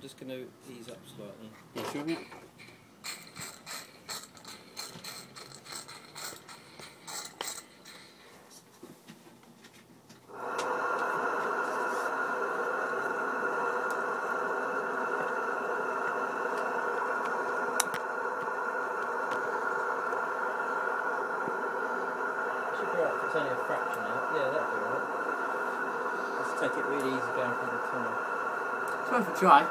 I'm just going to ease up slightly. You sure, mate? It's only a fraction now. Yeah, that'll be alright. Let's take it really easy down from the tunnel. It's worth a try.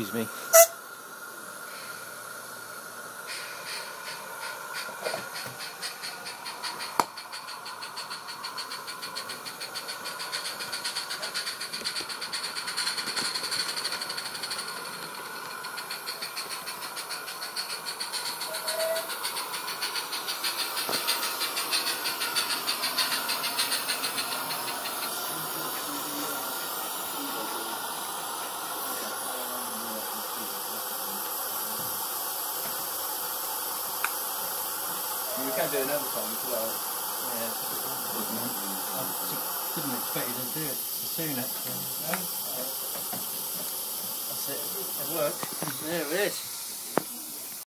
Excuse me. We can do another time as well. Yeah, I didn't expect you to do it so soon actually. No? That's it. It worked. There it is.